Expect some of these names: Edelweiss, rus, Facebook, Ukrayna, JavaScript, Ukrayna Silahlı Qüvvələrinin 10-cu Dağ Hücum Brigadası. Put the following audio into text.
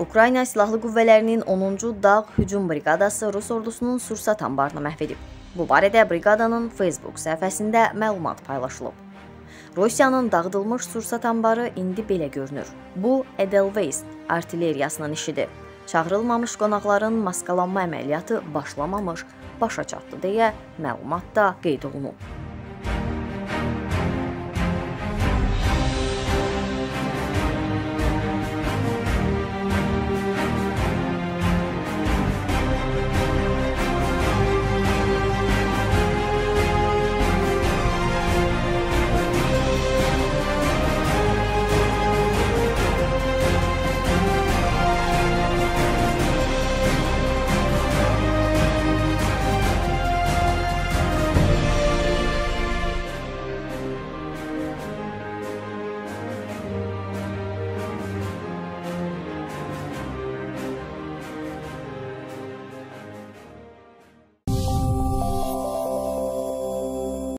Ukrayna Silahlı Qüvvələrinin 10-cu Dağ Hücum Brigadası Rus ordusunun Sursat ambarını məhv edib. Bu barədə briqadanın Facebook səhifəsində məlumat paylaşılıb. Rusiyanın dağıdılmış Sursat ambarı indi belə görünür. Bu, Edelweiss artilleriyasının işidir. Çağırılmamış qonaqların maskalanma əməliyyatı başlamamış, başa çatdı deyə məlumatda qeyd olunub.